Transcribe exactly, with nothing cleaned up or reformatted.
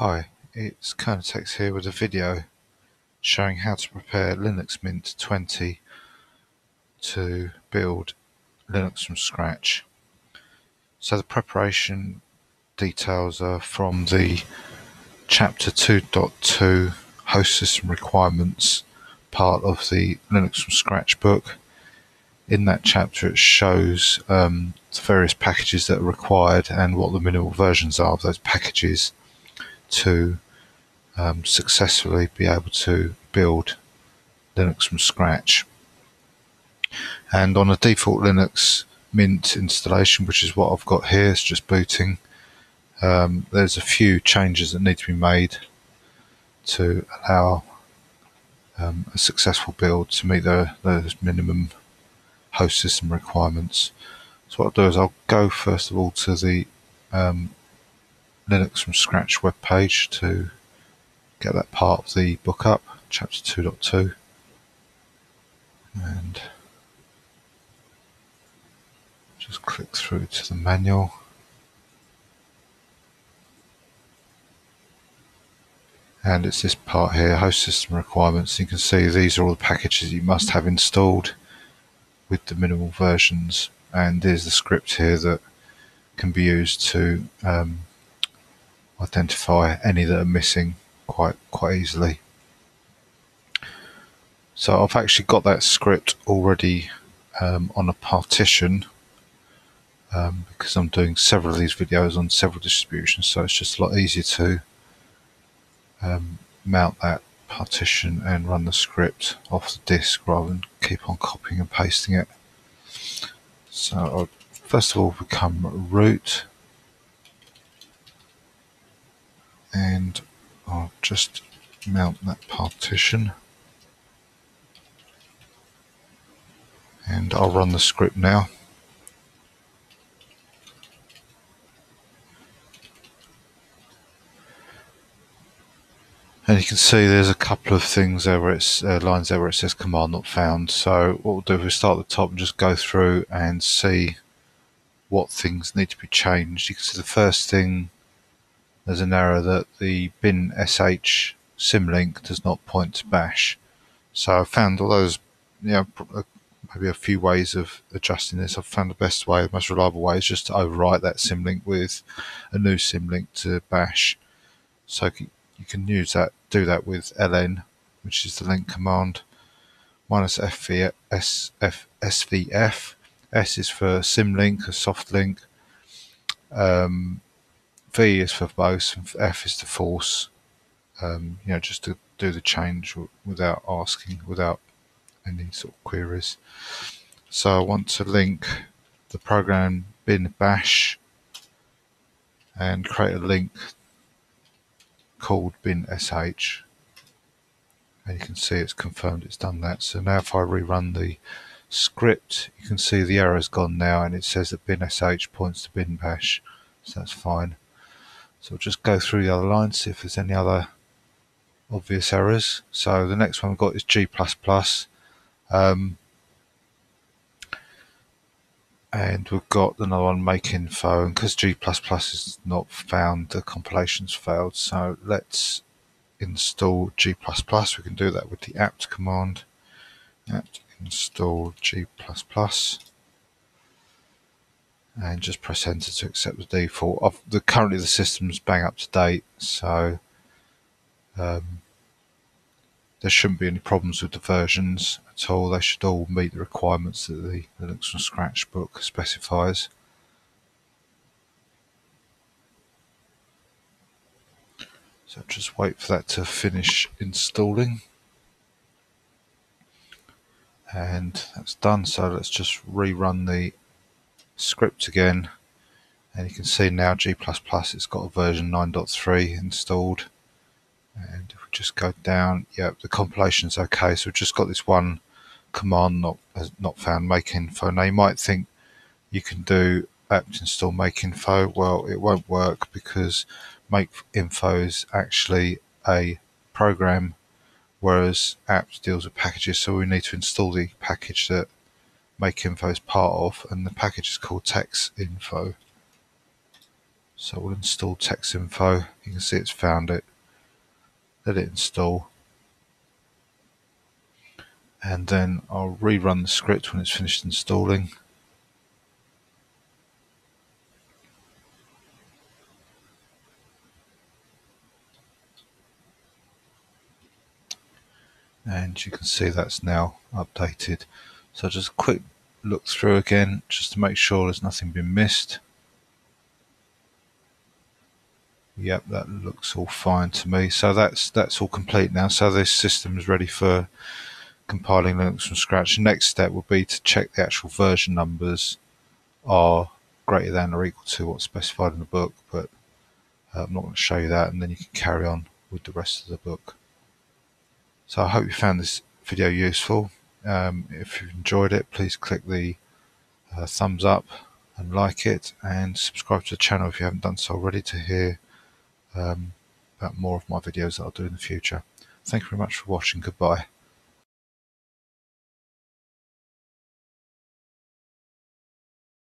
Hi, it's Kernotex here with a video showing how to prepare Linux Mint twenty to build Linux from scratch. So the preparation details are from the chapter two point two host system requirements part of the Linux from scratch book. In that chapter it shows um, the various packages that are required and what the minimal versions are of those packages to um, successfully be able to build Linux from scratch. And on a default Linux Mint installation, which is what I've got here, it's just booting, um, there's a few changes that need to be made to allow um, a successful build to meet the, those minimum host system requirements. So what I'll do is I'll go first of all to the um, Linux from scratch web page to get that part of the book up, chapter two point two, and just click through to the manual. And it's this part here, host system requirements. You can see these are all the packages you must have installed with the minimal versions, and there's the script here that can be used to um, identify any that are missing quite quite easily. So I've actually got that script already um, on a partition um, because I'm doing several of these videos on several distributions, so it's just a lot easier to um, mount that partition and run the script off the disk rather than keep on copying and pasting it. So I'll first of all become root, and I'll just mount that partition, and I'll run the script now. And you can see there's a couple of things there where it's uh, lines there where it says command not found. So what we'll do is we'll start at the top and just go through and see what things need to be changed. You can see the first thing, there's an error that the bin sh symlink does not point to bash. So I found all those, you know, maybe a few ways of adjusting this. I've found the best way, the most reliable way, is just to overwrite that symlink with a new symlink to bash. So you can use that, do that with ln, which is the link command, minus fv, sf, svf. S is for symlink, a soft link. Um, V is for both, and F is to force, um, you know, just to do the change without asking, without any sort of queries. So I want to link the program bin bash and create a link called bin sh. And you can see it's confirmed it's done that. So now if I rerun the script, you can see the error's gone now, and it says that bin sh points to bin bash, so that's fine. So we'll just go through the other lines, see if there's any other obvious errors. So the next one we've got is G plus plus. Um, and we've got another one, make info. And because G plus plus is not found, the compilation's failed. So let's install G plus plus. We can do that with the apt command. Apt install G plus plus. And just press enter to accept the default. I've, the, currently the system's bang up to date, so um, there shouldn't be any problems with the versions at all. They should all meet the requirements that the Linux from Scratch book specifies. So just wait for that to finish installing. And that's done, so let's just rerun the script again, and you can see now G plus plus, it's got a version nine point three installed. And if we just go down, yeah, the compilation's okay. So we've just got this one command not not found, make info. Now you might think you can do apt install make info. Well, it won't work because make info is actually a program, whereas apt deals with packages. So we need to install the package that make info is part of, and the package is called tex info. So we'll install TexInfo. You can see it's found it. Let it install. And then I'll rerun the script when it's finished installing. And you can see that's now updated. So just a quick look through again, just to make sure there's nothing been missed. Yep, that looks all fine to me. So that's that's all complete now. So this system is ready for compiling Linux from scratch. The next step will be to check the actual version numbers are greater than or equal to what's specified in the book, but uh, I'm not going to show you that, and then you can carry on with the rest of the book. So I hope you found this video useful. Um, if you've enjoyed it, please click the uh, thumbs up and like it, and subscribe to the channel if you haven't done so already to hear um, about more of my videos that I'll do in the future. Thank you very much for watching. Goodbye.